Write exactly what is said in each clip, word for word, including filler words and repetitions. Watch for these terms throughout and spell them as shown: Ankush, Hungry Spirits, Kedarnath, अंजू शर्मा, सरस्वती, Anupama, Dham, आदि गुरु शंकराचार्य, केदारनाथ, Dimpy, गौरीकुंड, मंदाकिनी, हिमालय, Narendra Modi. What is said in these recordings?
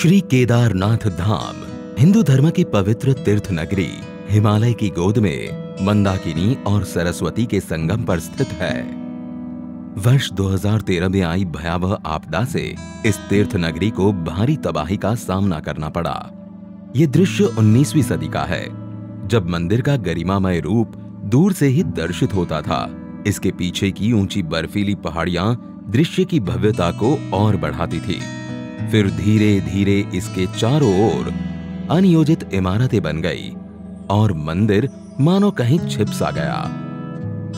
श्री केदारनाथ धाम हिंदू धर्म की पवित्र तीर्थ नगरी हिमालय की गोद में मंदाकिनी और सरस्वती के संगम पर स्थित है। वर्ष दो हज़ार तेरह में आई भयावह आपदा से इस तीर्थ नगरी को भारी तबाही का सामना करना पड़ा। ये दृश्य उन्नीसवीं सदी का है, जब मंदिर का गरिमामय रूप दूर से ही दर्शित होता था। इसके पीछे की ऊंची बर्फीली पहाड़ियां दृश्य की भव्यता को और बढ़ाती थी। फिर धीरे धीरे इसके चारों ओर अनियोजित इमारतें बन गई और मंदिर मानो कहीं छिप सा गया।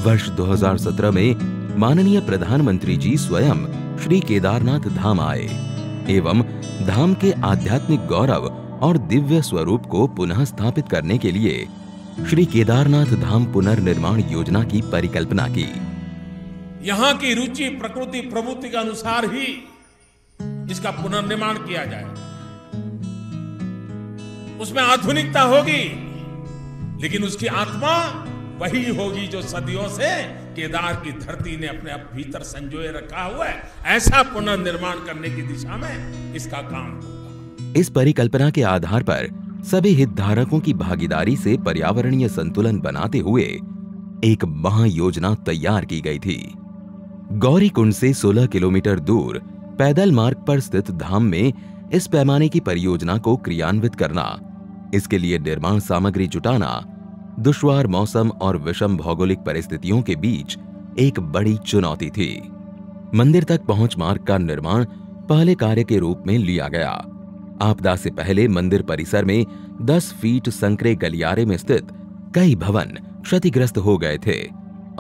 वर्ष दो हज़ार सत्रह में माननीय प्रधानमंत्री जी स्वयं श्री केदारनाथ धाम आए एवं धाम के आध्यात्मिक गौरव और दिव्य स्वरूप को पुनः स्थापित करने के लिए श्री केदारनाथ धाम पुनर्निर्माण योजना की परिकल्पना की। यहाँ की रुचि, प्रकृति, प्रवृत्ति के अनुसार ही इसका पुनर्निर्माण किया जाए। उसमें आधुनिकता होगी, लेकिन उसकी आत्मा वही होगी जो सदियों से केदार की धरती ने अपने भीतर संजोए रखा हुआ है। ऐसा पुनर्निर्माण करने की दिशा में इसका काम होगा। इस परिकल्पना के आधार पर सभी हितधारकों की भागीदारी से पर्यावरणीय संतुलन बनाते हुए एक महायोजना तैयार की गई थी। गौरीकुंड से सोलह किलोमीटर दूर पैदल मार्ग पर स्थित धाम में इस पैमाने की परियोजना को क्रियान्वित करना, इसके लिए निर्माण सामग्री जुटाना, दुश्वार मौसम और विषम भौगोलिक परिस्थितियों के बीच एक बड़ी चुनौती थी। मंदिर तक पहुंच मार्ग का निर्माण पहले कार्य के रूप में लिया गया। आपदा से पहले मंदिर परिसर में दस फीट संकरे गलियारे में स्थित कई भवन क्षतिग्रस्त हो गए थे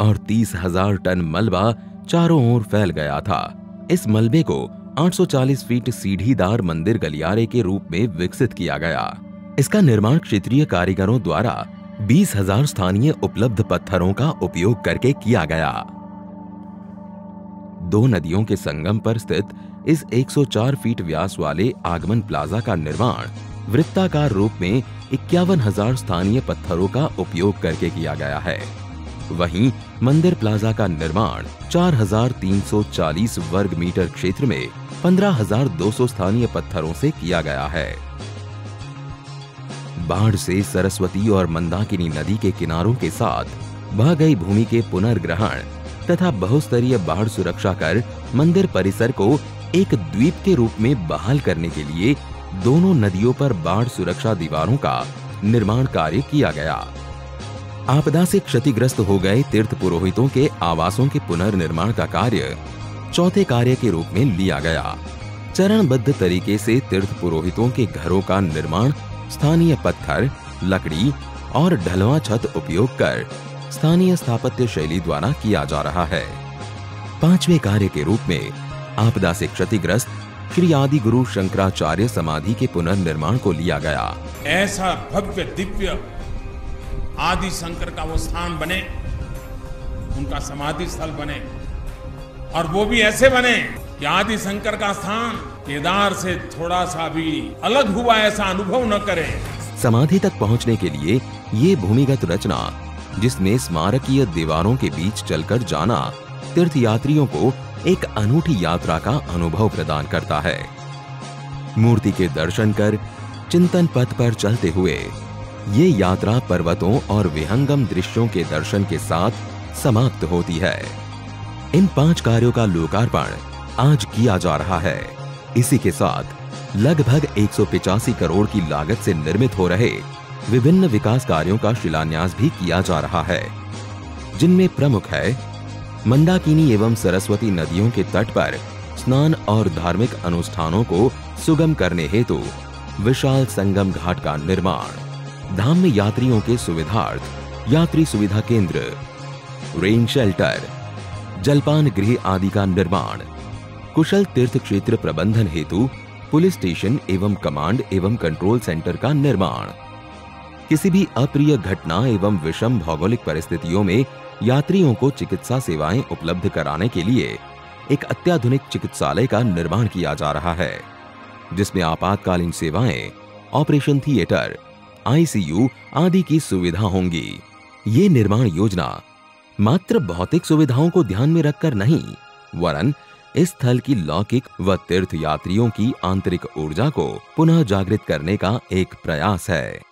और तीस हजार टन मलबा चारों ओर फैल गया था। इस मलबे को आठ सौ चालीस फीट सीढ़ीदार मंदिर गलियारे के रूप में विकसित किया गया। इसका निर्माण क्षेत्रीय कारीगरों द्वारा बीस हज़ार स्थानीय उपलब्ध पत्थरों का उपयोग करके किया गया। दो नदियों के संगम पर स्थित इस एक सौ चार फीट व्यास वाले आगमन प्लाजा का निर्माण वृत्ताकार रूप में इक्यावन हजार स्थानीय पत्थरों का उपयोग करके किया गया है। वहीं मंदिर प्लाजा का निर्माण चार हज़ार तीन सौ चालीस वर्ग मीटर क्षेत्र में पंद्रह हज़ार दो सौ स्थानीय पत्थरों से किया गया है। बाढ़ से सरस्वती और मंदाकिनी नदी के किनारों के साथ बह गई भूमि के पुनर्ग्रहण तथा बहुस्तरीय बाढ़ सुरक्षा कर मंदिर परिसर को एक द्वीप के रूप में बहाल करने के लिए दोनों नदियों पर बाढ़ सुरक्षा दीवारों का निर्माण कार्य किया गया। आपदा से क्षतिग्रस्त हो गए तीर्थ पुरोहितों के आवासों के पुनर्निर्माण का कार्य चौथे कार्य के रूप में लिया गया। चरणबद्ध तरीके से तीर्थ पुरोहितों के घरों का निर्माण स्थानीय पत्थर, लकड़ी और ढलवा छत उपयोग कर स्थानीय स्थापत्य शैली द्वारा किया जा रहा है। पांचवें कार्य के रूप में आपदा से क्षतिग्रस्त श्री आदि गुरु शंकराचार्य समाधि के पुनर्निर्माण को लिया गया। ऐसा भव्य दिव्य आदि शंकर का वो स्थान बने, उनका समाधि स्थल बने, और वो भी ऐसे बने कि आदि शंकर का स्थान केदार से थोड़ा सा भी अलग हुआ ऐसा अनुभव न करे। समाधि तक पहुंचने के लिए ये भूमिगत रचना, जिसमें स्मारकीय दीवारों के बीच चलकर जाना तीर्थ यात्रियों को एक अनूठी यात्रा का अनुभव प्रदान करता है। मूर्ति के दर्शन कर चिंतन पथ पर चलते हुए ये यात्रा पर्वतों और विहंगम दृश्यों के दर्शन के साथ समाप्त होती है। इन पांच कार्यों का लोकार्पण आज किया जा रहा है। इसी के साथ लगभग एक सौ पचासी करोड़ की लागत से निर्मित हो रहे विभिन्न विकास कार्यों का शिलान्यास भी किया जा रहा है, जिनमें प्रमुख है मंदाकिनी एवं सरस्वती नदियों के तट पर स्नान और धार्मिक अनुष्ठानों को सुगम करने हेतु विशाल संगम घाट का निर्माण, धाम में यात्रियों के सुविधार्थ यात्री सुविधा केंद्र, रेन शेल्टर, जलपान गृह आदि का निर्माण, कुशल तीर्थ क्षेत्र प्रबंधन हेतु पुलिस स्टेशन एवं कमांड एवं कंट्रोल सेंटर का निर्माण, किसी भी अप्रिय घटना एवं विषम भौगोलिक परिस्थितियों में यात्रियों को चिकित्सा सेवाएं उपलब्ध कराने के लिए एक अत्याधुनिक चिकित्सालय का निर्माण किया जा रहा है, जिसमें आपातकालीन सेवाएं, ऑपरेशन थिएटर, आईसीयू आदि की सुविधा होंगी। ये निर्माण योजना मात्र भौतिक सुविधाओं को ध्यान में रखकर नहीं, वरन इस स्थल की लौकिक व तीर्थ यात्रियों की आंतरिक ऊर्जा को पुनः जागृत करने का एक प्रयास है।